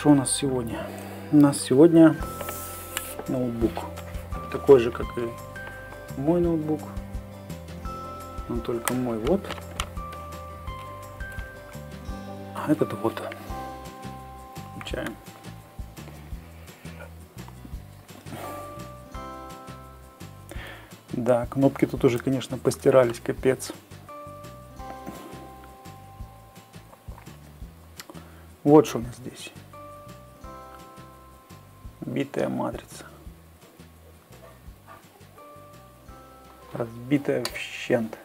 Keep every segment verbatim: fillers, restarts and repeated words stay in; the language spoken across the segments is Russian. что у нас сегодня? У нас сегодня ноутбук. Такой же, как и мой ноутбук. Но только мой вот. А этот вот. Включаем. Да, кнопки тут уже, конечно, постирались, капец. Вот что у нас здесь. Битая матрица. Разбитая вщент.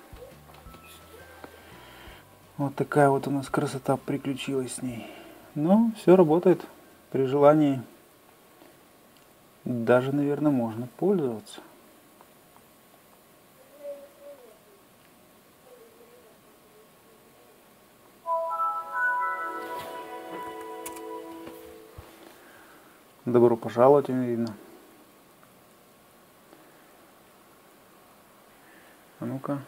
Вот такая вот у нас красота приключилась с ней. Но все работает. При желании даже, наверное, можно пользоваться. Добро пожаловать, видно. А ну-ка,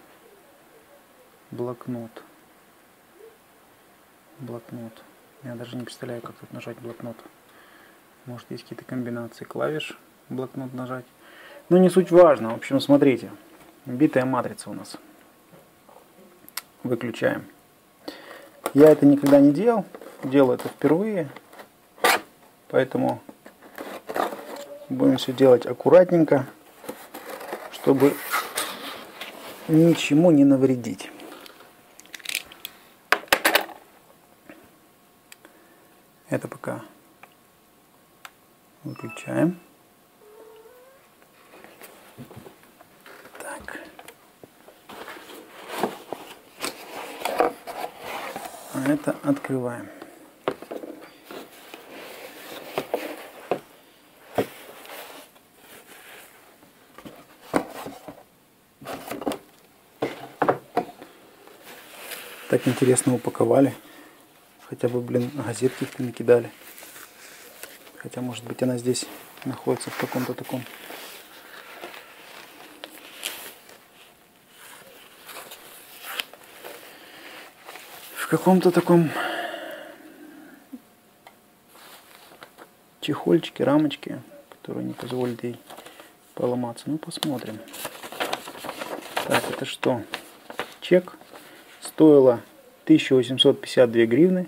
блокнот. Блокнот. Я даже не представляю, как тут нажать блокнот. Может, есть какие-то комбинации клавиш блокнот нажать. Но не суть важно. В общем, смотрите. Битая матрица у нас. Выключаем. Я это никогда не делал. Делаю это впервые. Поэтому будем все делать аккуратненько, чтобы ничему не навредить. Это пока выключаем. Так. А это открываем. Так интересно упаковали. Хотя бы, блин, газетки их-то накидали. Хотя, может быть, она здесь находится в каком-то таком. В каком-то таком чехольчике, рамочке, которая не позволит ей поломаться. Ну, посмотрим. Так, это что? Чек. Стоило тысяча восемьсот пятьдесят две гривны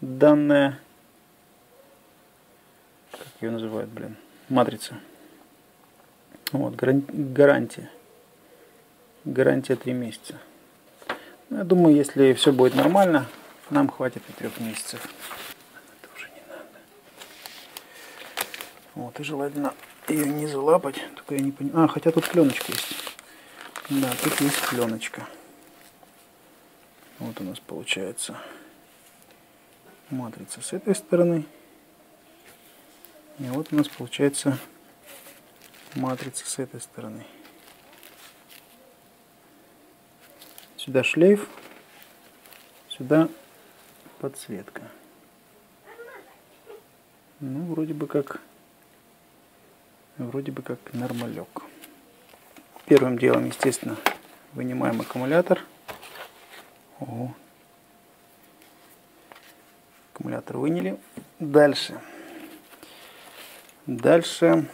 данная, как ее называют, блин, матрица. Вот, гарантия. Гарантия три месяца. Я думаю, если все будет нормально, нам хватит и трех месяцев. Это уже не надо. Вот, и желательно ее не залапать. Только я не понимаю. А, хотя тут пленочка есть. Да, тут есть пленочка. Вот у нас получается матрица с этой стороны. И вот у нас получается матрица с этой стороны. Сюда шлейф, сюда подсветка. Ну, вроде бы как, вроде бы как нормалек. Первым делом, естественно, вынимаем аккумулятор. Ого. Аккумулятор выняли. Дальше. Дальше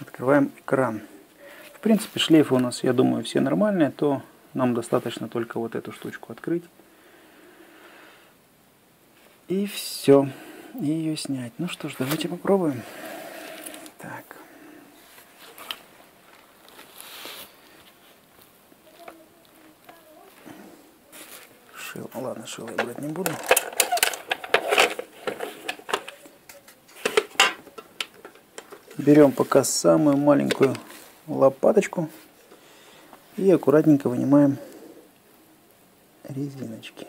открываем экран. В принципе, шлейфы у нас, я думаю, все нормальные, то нам достаточно только вот эту штучку открыть. И все. И ее снять. Ну что ж, давайте попробуем. Так. Ладно, шило я брать не буду. Берем пока самую маленькую лопаточку и аккуратненько вынимаем резиночки.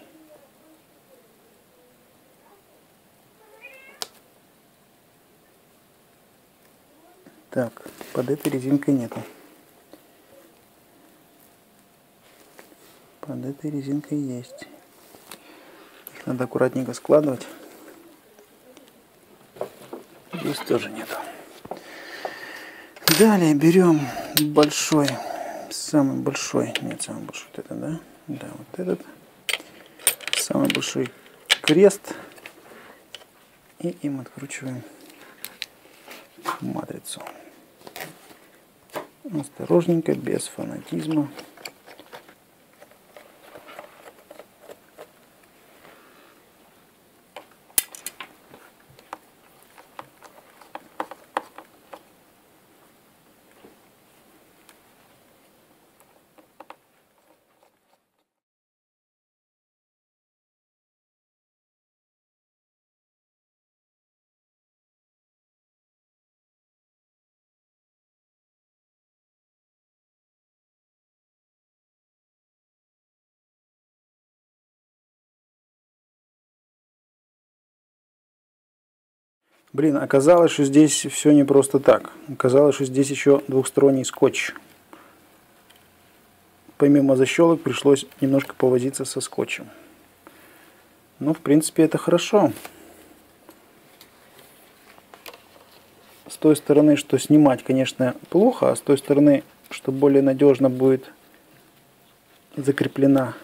Так, под этой резинкой нету. Под этой резинкой есть. Их надо аккуратненько складывать. Здесь тоже нету. Далее берем большой, самый большой, нет, самый большой, вот это, да? Да, вот этот. Самый большой крест. и им откручиваем матрицу. Осторожненько, без фанатизма. Блин, оказалось, что здесь все не просто так. Оказалось, что здесь еще двухсторонний скотч. Помимо защелок пришлось немножко повозиться со скотчем. Но, в принципе, это хорошо. С той стороны, что снимать, конечно, плохо, а с той стороны, что более надежно будет закреплена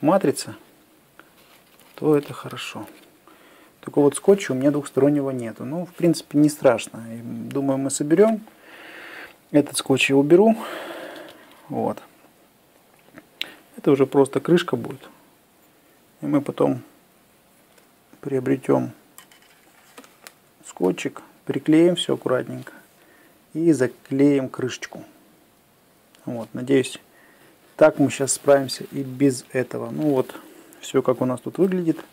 матрица, то это хорошо. Только вот скотча у меня двухстороннего нету. Ну, в принципе, не страшно. Думаю, мы соберем. Этот скотч я уберу. Вот. Это уже просто крышка будет. И мы потом приобретем скотчик, приклеим все аккуратненько и заклеим крышечку. Вот, надеюсь, так мы сейчас справимся и без этого. Ну вот, все как у нас тут выглядит.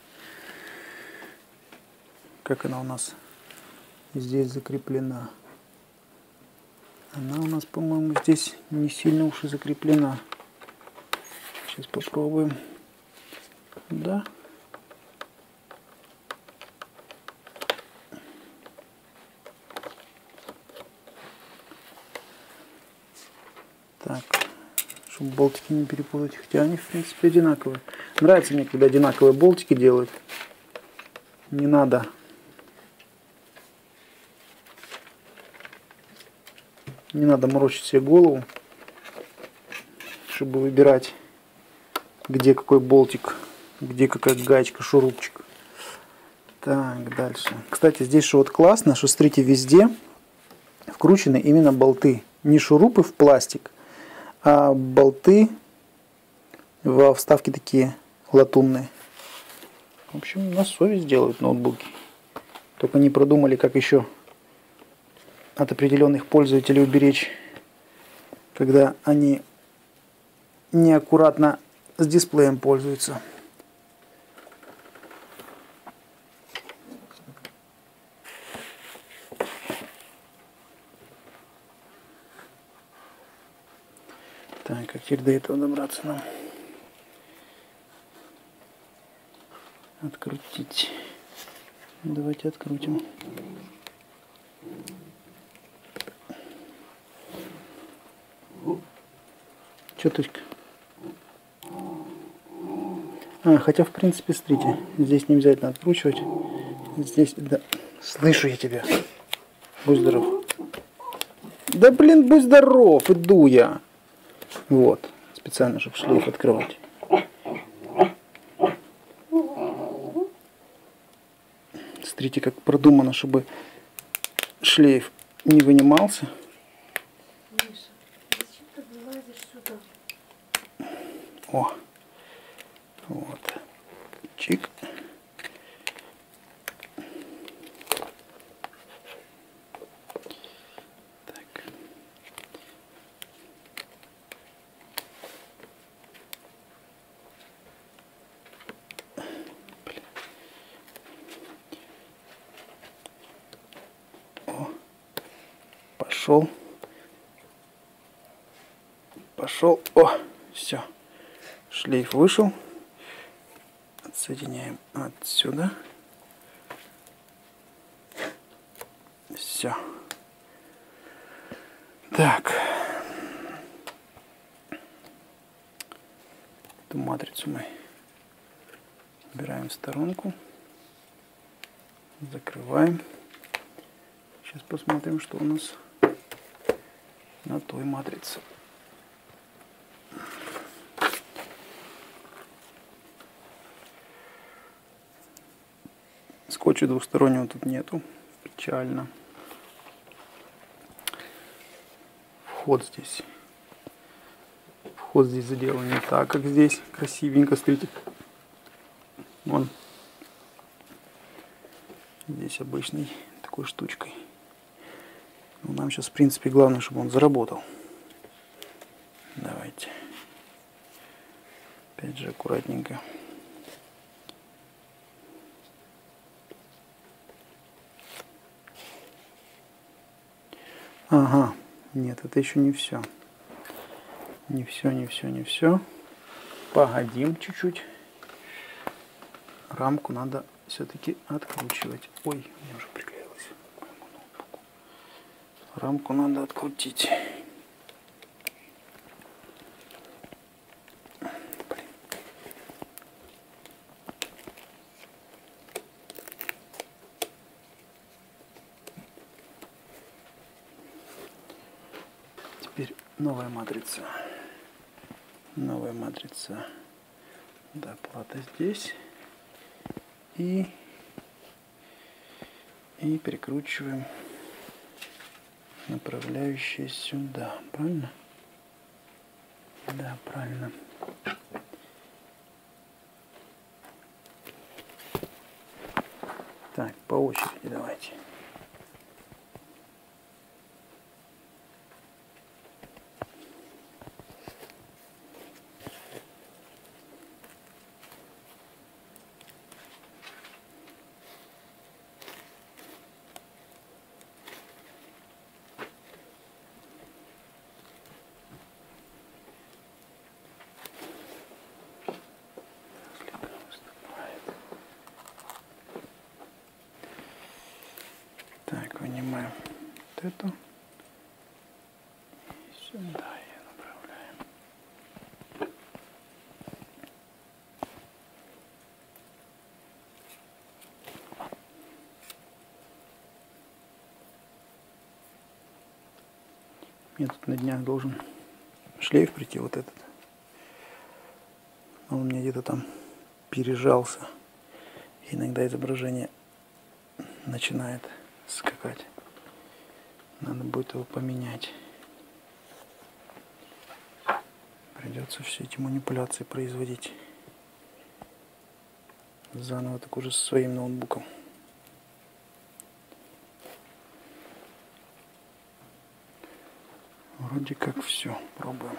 Как она у нас здесь закреплена? Она у нас, по-моему, здесь не сильно уж и закреплена. Сейчас попробуем. Да. Так, чтобы болтики не перепутать, хотя они, в принципе, одинаковые. Нравится мне, когда одинаковые болтики делают. Не надо Не надо морочить себе голову, чтобы выбирать, где какой болтик, где какая гаечка, шурупчик. Так, дальше. Кстати, здесь же вот классно, что, смотрите, везде вкручены именно болты. Не шурупы в пластик, а болты во вставки такие латунные. В общем, на совесть делают ноутбуки. Только не продумали, как еще от определенных пользователей уберечь, когда они неаккуратно с дисплеем пользуются. Так, как теперь до этого добраться нам? Открутить. Давайте открутим. Че точка? А, хотя, в принципе, смотрите, здесь не обязательно откручивать. Здесь, да. Слышу я тебя. Будь здоров. Да, блин, будь здоров, иду я. Вот, специально, чтобы шлейф открывать. Смотрите, как продумано, чтобы шлейф не вынимался. О, вот, чик. Так. Блин. О, пошел, пошел, о, все. Шлейф вышел. Отсоединяем отсюда. Все. Так. Эту матрицу мы убираем в сторонку. Закрываем. Сейчас посмотрим, что у нас на той матрице. скотча двустороннего тут нету. Печально. Вход здесь. Вход здесь сделан не так, как здесь. Красивенько, смотрите. Вон. Здесь обычной такой штучкой. Но нам сейчас, в принципе, главное, чтобы он заработал. Давайте. Опять же, аккуратненько. Ага. Нет, это еще не все. Не все, не все, не все. Погодим чуть-чуть. Рамку надо все-таки откручивать. Ой, у меня уже приклеилось к моему ноутбуку. Рамку надо открутить. Блин. Теперь новая матрица. Новая матрица. Доплата здесь. И, и перекручиваем направляющие сюда, правильно? Да, правильно. Так, по очереди давайте. Так, вынимаем вот эту. И сюда ее направляем. Мне тут на днях должен шлейф прийти, вот этот. Он у меня где-то там пережался. И иногда изображение начинает скакать. Надо будет его поменять. Придется все эти манипуляции производить заново, так уже со своим ноутбуком. Вроде как все. Пробуем.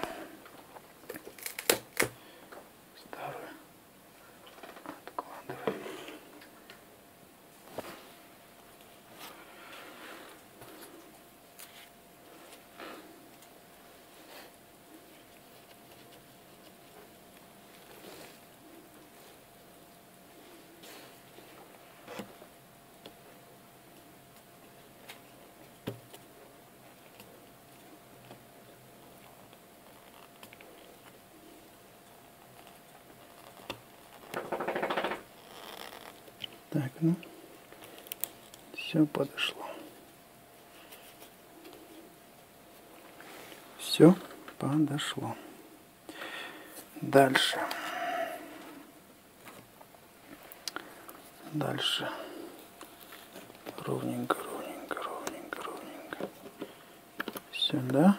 Так, ну, все подошло. Все подошло. Дальше. Дальше. Ровненько, ровненько, ровненько, ровненько. Сюда.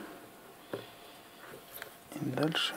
И дальше.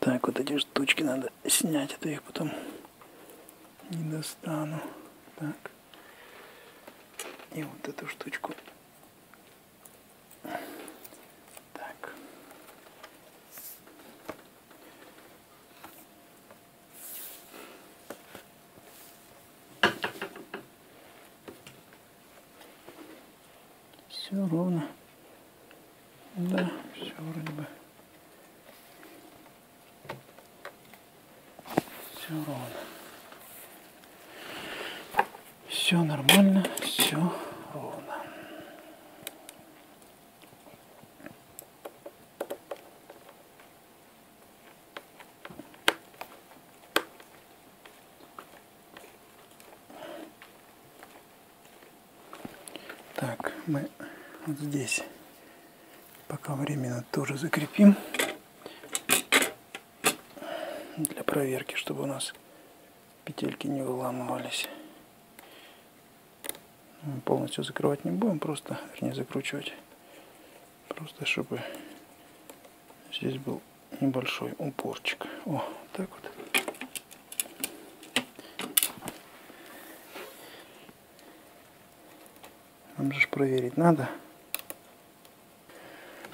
Так, вот эти штучки надо снять, а то я их потом не достану. Так. И вот эту штучку. Так. Все ровно. Да, все вроде бы. Все ровно. Все нормально, все ровно. Так, мы вот здесь пока временно тоже закрепим для проверки, чтобы у нас петельки не выламывались. Мы полностью закрывать не будем, просто, вернее, закручивать, просто чтобы здесь был небольшой упорчик. О, так вот. Нам же проверить надо.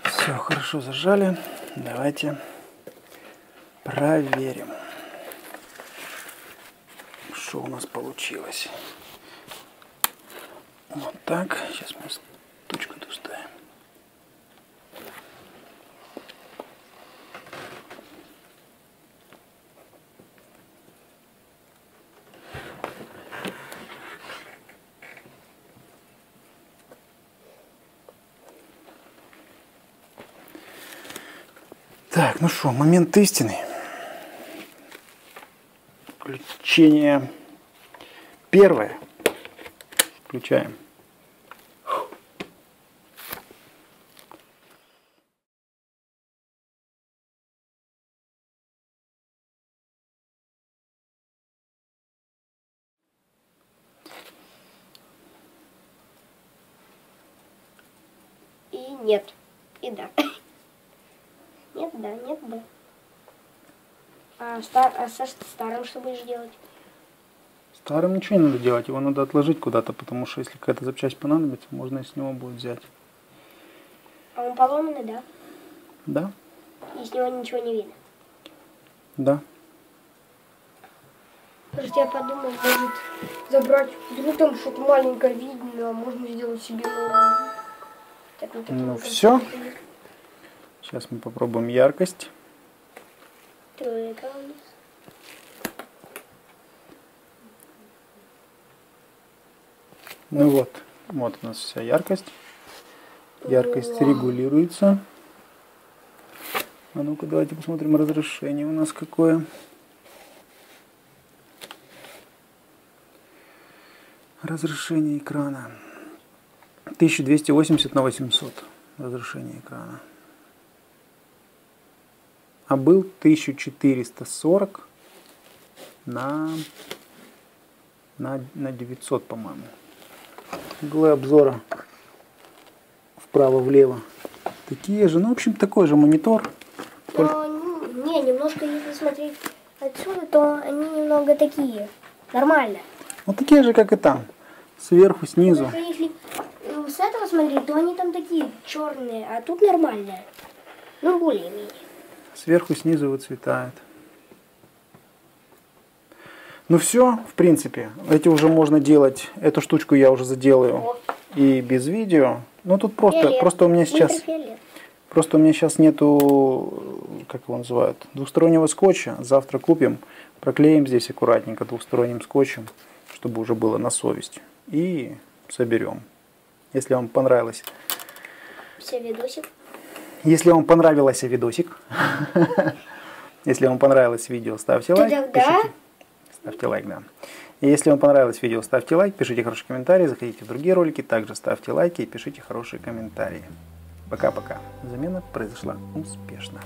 Все, хорошо зажали. Давайте проверим, что у нас получилось. Вот так. Сейчас мы точку доставим. Так, ну что, момент истины. Включение первое. Включаем. И нет, и да. Нет, да, нет, да. А, стар, а со старым что будешь делать? Старым ничего не надо делать, его надо отложить куда-то, потому что если какая-то запчасть понадобится, можно и с него будет взять. А он поломанный, да? Да. И с него ничего не видно? Да. Просто я подумал, может забрать, вдруг там что-то маленькое видно, а можно сделать себе новое. Так, вот ну все. Сейчас мы попробуем яркость. Тройка у нас. Ну вот, вот у нас вся яркость. Яркость регулируется. А ну-ка, давайте посмотрим разрешение у нас какое. Разрешение экрана. тысяча двести восемьдесят на восемьсот. Разрешение экрана. А был тысяча четыреста сорок на девятьсот, по-моему. Углы обзора вправо-влево такие же. Ну, в общем, такой же монитор. Но, не, немножко, если смотреть отсюда, то они немного такие. Нормально. Ну, такие же, как и там. Сверху, снизу. Только если с этого смотреть, то они там такие черные, а тут нормальные. Ну, более-менее. Сверху, снизу выцветает. Ну все, в принципе, эти уже можно делать. Эту штучку я уже заделаю и без видео. Ну тут просто, фиолет. просто у меня сейчас, фиолет. просто у меня сейчас нету, как его называют, двухстороннего скотча. Завтра купим, проклеим здесь аккуратненько двухсторонним скотчем, чтобы уже было на совесть, и соберем. Если вам понравилось. Все видосик. Если вам понравился видосик, если вам понравилось видео, ставьте лайк, пишите. Ставьте лайк, да. И если вам понравилось видео, ставьте лайк, пишите хорошие комментарии, заходите в другие ролики, также ставьте лайки и пишите хорошие комментарии. Пока-пока. Замена произошла успешно.